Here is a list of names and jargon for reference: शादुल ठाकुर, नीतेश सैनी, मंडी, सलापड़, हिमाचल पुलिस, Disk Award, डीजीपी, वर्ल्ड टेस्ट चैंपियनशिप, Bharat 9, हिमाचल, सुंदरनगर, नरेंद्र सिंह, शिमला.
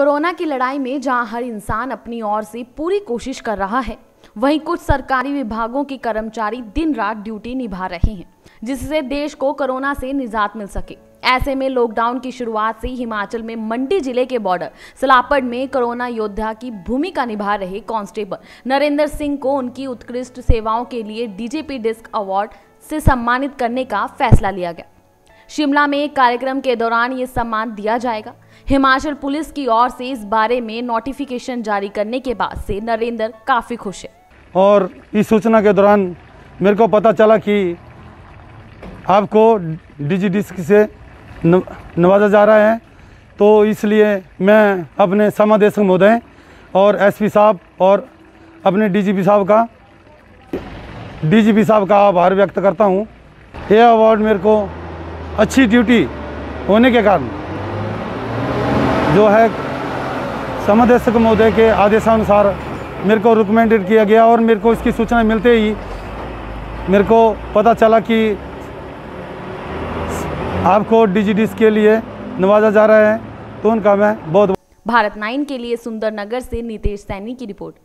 Corona की लड़ाई में जहां हर इंसान अपनी ओर से पूरी कोशिश कर रहा है, वहीं कुछ सरकारी विभागों के कर्मचारी दिन रात ड्यूटी निभा रहे हैं, जिससे देश को कोरोना से निजात मिल सके। ऐसे में लॉकडाउन की शुरुआत से हिमाचल में मंडी जिले के बॉर्डर सलापड़ में कोरोना योद्धा की भूमिका निभा रहे कांस्टेबल नरेंद्र सिंह को उनकी उत्कृष्ट सेवाओं के लिए डीजीपी डिस्क अवार्ड से सम्मानित करने का फैसला लिया गया। शिमला में एक कार्यक्रम के दौरान ये सम्मान दिया जाएगा। हिमाचल पुलिस की ओर से इस बारे में नोटिफिकेशन जारी करने के बाद से नरेंद्र काफ़ी खुश है। और इस सूचना के दौरान मेरे को पता चला कि आपको डीजी डिस्क से नवाजा जा रहा है, तो इसलिए मैं अपने समादेश महोदय और एसपी साहब और अपने डीजीपी साहब का आभार व्यक्त करता हूँ। यह अवार्ड मेरे को अच्छी ड्यूटी होने के कारण जो है समादेश महोदय के आदेशानुसार मेरे को रिकमेंडेड किया गया, और मेरे को इसकी सूचना मिलते ही मेरे को पता चला कि आपको डीजीडीएस के लिए नवाजा जा रहा है, तो उनका मैं बहुत। भारत 9 के लिए सुंदरनगर से नीतेश सैनी की रिपोर्ट।